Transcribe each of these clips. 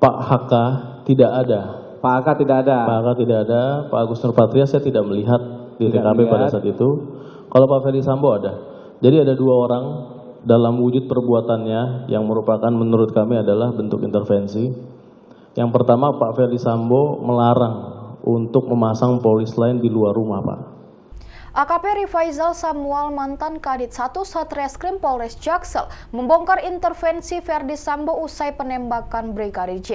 Pak HK tidak ada. Pak HK tidak ada. Pak HK tidak ada. Pak Agus Nurpatria saya tidak melihat di TKP pada saat itu. Kalau Pak Ferdy Sambo ada. Jadi ada dua orang dalam wujud perbuatannya yang merupakan menurut kami adalah bentuk intervensi. Yang pertama, Pak Ferdy Sambo melarang untuk memasang polis lain di luar rumah, Pak. AKP Rifaizal Samuel, mantan Kadit 1 Satreskrim Polres Jaksel, membongkar intervensi Ferdy Sambo usai penembakan Brigadir J.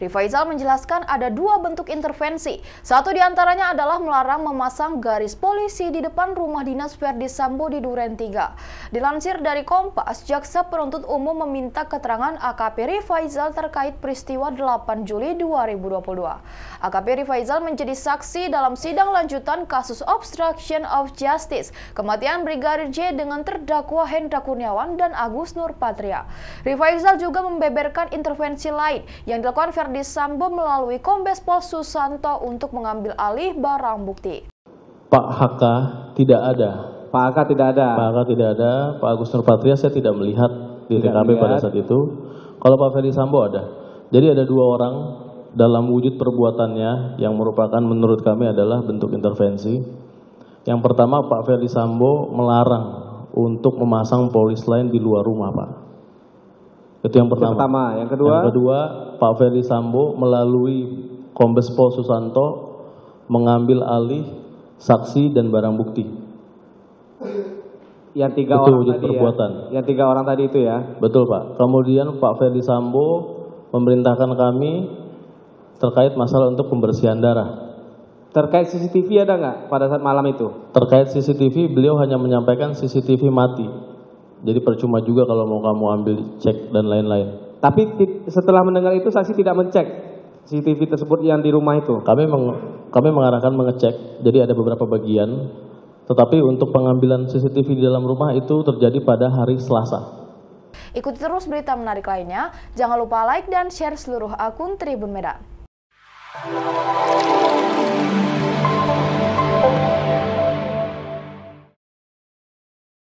Rifaizal menjelaskan ada dua bentuk intervensi. Satu diantaranya adalah melarang memasang garis polisi di depan rumah dinas Ferdy Sambo di Duren Tiga. Dilansir dari Kompas, Jaksa Penuntut Umum meminta keterangan AKP Rifaizal terkait peristiwa 8 Juli 2022. AKP Rifaizal menjadi saksi dalam sidang lanjutan kasus obstruction of Justice, kematian Brigadir J dengan terdakwa Hendra Kurniawan dan Agus Nurpatria. Rifaizal juga membeberkan intervensi lain yang dilakukan Ferdy Sambo melalui Kombes Pol Susanto untuk mengambil alih barang bukti. Pak HK tidak ada. Pak HK tidak ada. Pak HK tidak ada. Pak Agus Nurpatria saya tidak melihat di TKP pada saat itu. Kalau Pak Ferdy Sambo ada. Jadi ada dua orang dalam wujud perbuatannya yang merupakan menurut kami adalah bentuk intervensi. Yang pertama, Pak Ferdy Sambo melarang untuk memasang polis lain di luar rumah, Pak. Itu yang pertama. Yang kedua, Pak Ferdy Sambo melalui Kombes Pol Susanto mengambil alih saksi dan barang bukti. Yang tiga orang tadi itu ya? Betul, Pak. Kemudian Pak Ferdy Sambo memerintahkan kami terkait masalah untuk pembersihan darah. Terkait CCTV ada nggak pada saat malam itu? Terkait CCTV, beliau hanya menyampaikan CCTV mati. Jadi percuma juga kalau mau kamu ambil cek dan lain-lain. Tapi setelah mendengar itu saksi tidak mencek CCTV tersebut yang di rumah itu? Kami mengarahkan mengecek, jadi ada beberapa bagian. Tetapi untuk pengambilan CCTV di dalam rumah itu terjadi pada hari Selasa. Ikuti terus berita menarik lainnya. Jangan lupa like dan share seluruh akun Tribun Medan.